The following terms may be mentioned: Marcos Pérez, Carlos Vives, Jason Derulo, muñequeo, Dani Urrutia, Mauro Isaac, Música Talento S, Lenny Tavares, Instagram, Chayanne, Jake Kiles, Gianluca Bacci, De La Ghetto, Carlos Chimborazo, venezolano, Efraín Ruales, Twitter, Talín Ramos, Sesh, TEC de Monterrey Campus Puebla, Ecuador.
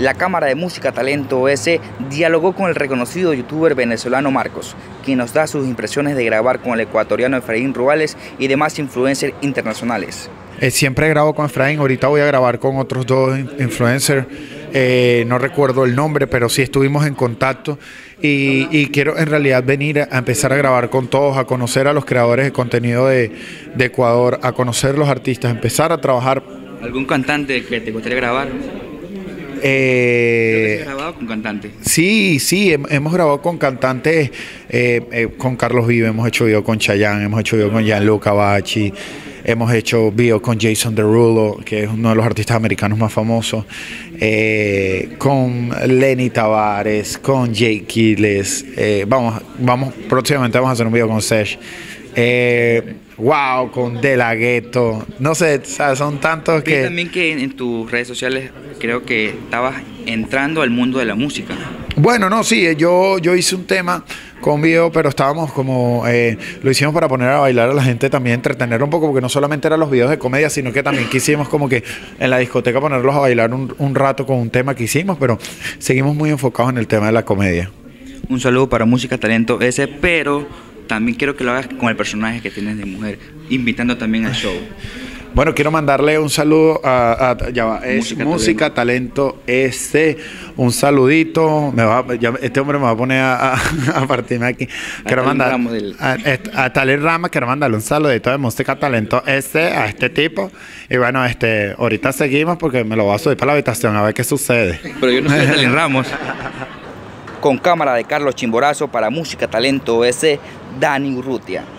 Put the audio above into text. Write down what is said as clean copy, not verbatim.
La cámara de Música Talento S dialogó con el reconocido youtuber venezolano Marcos, quien nos da sus impresiones de grabar con el ecuatoriano Efraín Ruales y demás influencers internacionales. Siempre grabo con Efraín, ahorita voy a grabar con otros dos influencers, no recuerdo el nombre, pero sí estuvimos en contacto y quiero en realidad venir a empezar a grabar con todos, a conocer a los creadores de contenido de Ecuador, a conocer los artistas, empezar a trabajar. ¿Algún cantante que te gustaría grabar? ¿Has grabado con cantantes? Sí, hemos grabado con cantantes, con Carlos Vives, hemos hecho video con Chayanne, hemos hecho video con Gianluca Bacci, hemos hecho video con Jason Derulo, que es uno de los artistas americanos más famosos, con Lenny Tavares, con Jake Kiles, próximamente vamos a hacer un video con Sesh, wow, con De La Ghetto, no sé, son tantos que... Y también que en tus redes sociales creo que estabas entrando al mundo de la música. Bueno, no, sí, yo hice un tema con video, pero estábamos como, lo hicimos para poner a bailar a la gente también, entretener un poco, porque no solamente eran los videos de comedia, sino que también quisimos como que en la discoteca ponerlos a bailar un rato con un tema que hicimos, pero seguimos muy enfocados en el tema de la comedia. Un saludo para Música Talento S, pero también quiero que lo hagas con el personaje que tienes de mujer, invitando también al show. Bueno, quiero mandarle un saludo Música Talento S, un saludito, este hombre me va a poner a partirme aquí. A Talín Ramos, quiero mandarle un saludito de Música Talento S a este tipo. Y bueno, ahorita seguimos porque me lo voy a subir para la habitación a ver qué sucede. Pero yo no soy Talín Ramos. Con cámara de Carlos Chimborazo para Música Talento S, Dani Urrutia.